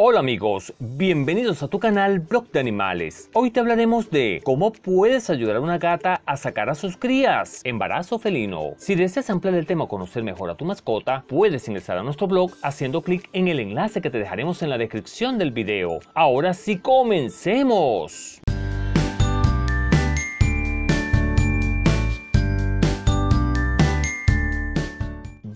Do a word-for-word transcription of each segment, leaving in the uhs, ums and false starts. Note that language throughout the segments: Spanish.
Hola amigos, bienvenidos a tu canal Blog de Animales. Hoy te hablaremos de cómo puedes ayudar a una gata a sacar a sus crías, embarazo felino. Si deseas ampliar el tema o conocer mejor a tu mascota, puedes ingresar a nuestro blog haciendo clic en el enlace que te dejaremos en la descripción del video. Ahora sí, comencemos.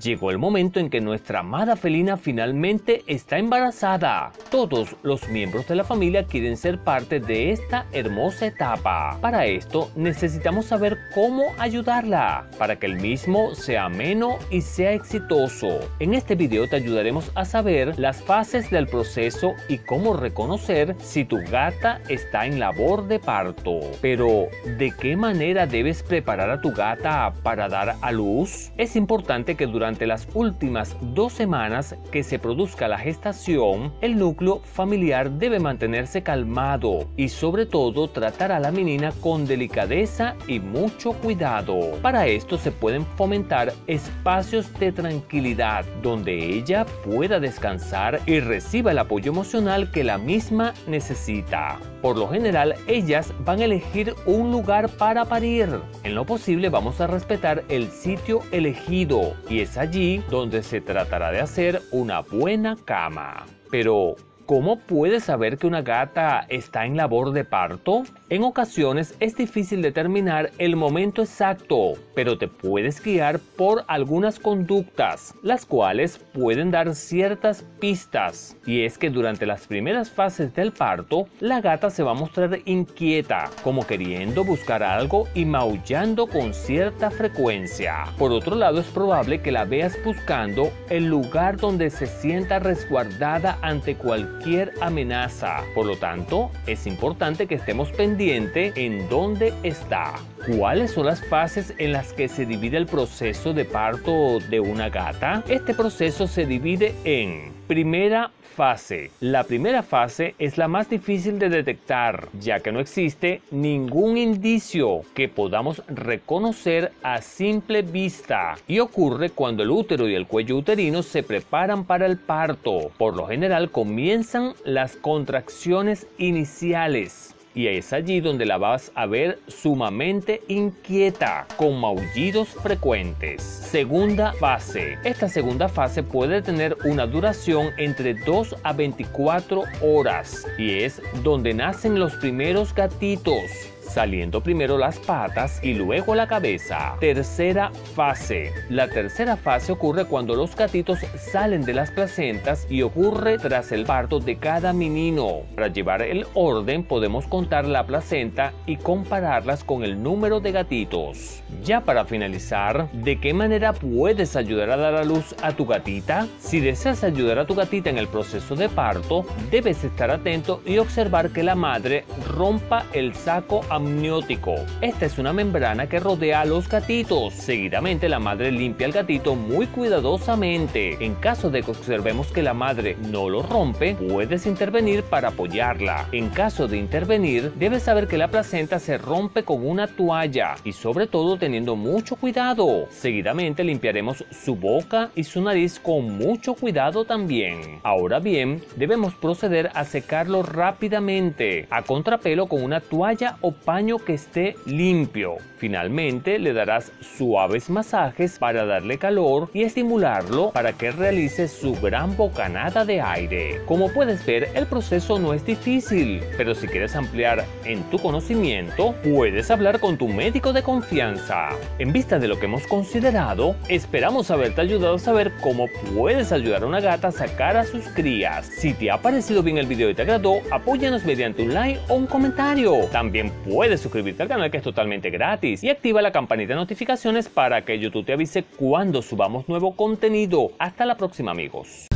Llegó el momento en que nuestra amada felina finalmente está embarazada. Todos los miembros de la familia quieren ser parte de esta hermosa etapa. Para esto necesitamos saber cómo ayudarla para que el mismo sea ameno y sea exitoso. En este video te ayudaremos a saber las fases del proceso y cómo reconocer si tu gata está en labor de parto. Pero, ¿de qué manera debes preparar a tu gata para dar a luz? Es importante que durante Durante las últimas dos semanas que se produzca la gestación, el núcleo familiar debe mantenerse calmado y sobre todo tratar a la menina con delicadeza y mucho cuidado. Para esto se pueden fomentar espacios de tranquilidad donde ella pueda descansar y reciba el apoyo emocional que la misma necesita. Por lo general, ellas van a elegir un lugar para parir. En lo posible vamos a respetar el sitio elegido y es allí donde se tratará de hacer una buena cama. Pero, ¿cómo puedes saber que una gata está en labor de parto? En ocasiones es difícil determinar el momento exacto, pero te puedes guiar por algunas conductas, las cuales pueden dar ciertas pistas. Y es que durante las primeras fases del parto, la gata se va a mostrar inquieta, como queriendo buscar algo y maullando con cierta frecuencia. Por otro lado, es probable que la veas buscando el lugar donde se sienta resguardada ante cualquier cualquier amenaza. Por lo tanto, es importante que estemos pendientes en dónde está. ¿Cuáles son las fases en las que se divide el proceso de parto de una gata? Este proceso se divide en primera fase. La primera fase es la más difícil de detectar, ya que no existe ningún indicio que podamos reconocer a simple vista y ocurre cuando el útero y el cuello uterino se preparan para el parto. Por lo general comienzan las contracciones iniciales. Y es allí donde la vas a ver sumamente inquieta, con maullidos frecuentes. Segunda fase. Esta segunda fase puede tener una duración entre dos a veinticuatro horas. Y es donde nacen los primeros gatitos, saliendo primero las patas y luego la cabeza. Tercera fase. La tercera fase ocurre cuando los gatitos salen de las placentas y ocurre tras el parto de cada menino. Para llevar el orden podemos contar la placenta y compararlas con el número de gatitos. Ya para finalizar, ¿de qué manera puedes ayudar a dar a luz a tu gatita? Si deseas ayudar a tu gatita en el proceso de parto, debes estar atento y observar que la madre rompa el saco amniótico. amniótico. Esta es una membrana que rodea a los gatitos. Seguidamente la madre limpia al gatito muy cuidadosamente. En caso de que observemos que la madre no lo rompe, puedes intervenir para apoyarla. En caso de intervenir, debes saber que la placenta se rompe con una toalla y sobre todo teniendo mucho cuidado. Seguidamente limpiaremos su boca y su nariz con mucho cuidado también. Ahora bien, debemos proceder a secarlo rápidamente a contrapelo con una toalla o paño que esté limpio. Finalmente le darás suaves masajes para darle calor y estimularlo para que realice su gran bocanada de aire. Como puedes ver, el proceso no es difícil, pero si quieres ampliar en tu conocimiento, puedes hablar con tu médico de confianza. En vista de lo que hemos considerado, esperamos haberte ayudado a saber cómo puedes ayudar a una gata a sacar a sus crías. Si te ha parecido bien el video y te agradó, apóyanos mediante un like o un comentario. También puedes suscribirte al canal, que es totalmente gratis, y activa la campanita de notificaciones para que YouTube te avise cuando subamos nuevo contenido. Hasta la próxima, amigos.